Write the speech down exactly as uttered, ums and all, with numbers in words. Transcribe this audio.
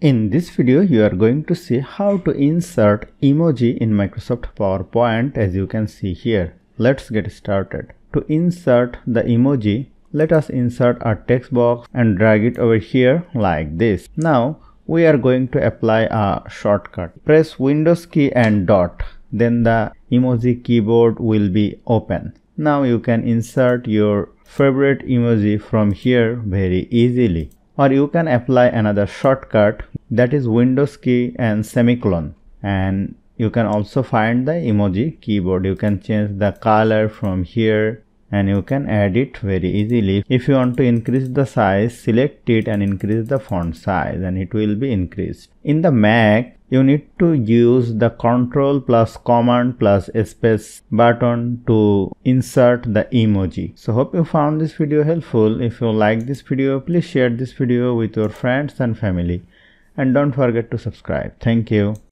In this video, you are going to see how to insert emoji in Microsoft PowerPoint, as you can see here. Let's get started. To insert the emoji, let us insert a text box and drag it over here like this. Now, we are going to apply a shortcut. Press Windows key and dot. Then the emoji keyboard will be open. Now you can insert your favorite emoji from here very easily. Or you can apply another shortcut, that is Windows key and semicolon. And you can also find the emoji keyboard. You can change the color from here and you can add it very easily. If you want to increase the size, select it and increase the font size and it will be increased. In the Mac, you need to use the Control plus Command plus Space button to insert the emoji. So hope you found this video helpful. If you like this video, please share this video with your friends and family. And don't forget to subscribe. Thank you.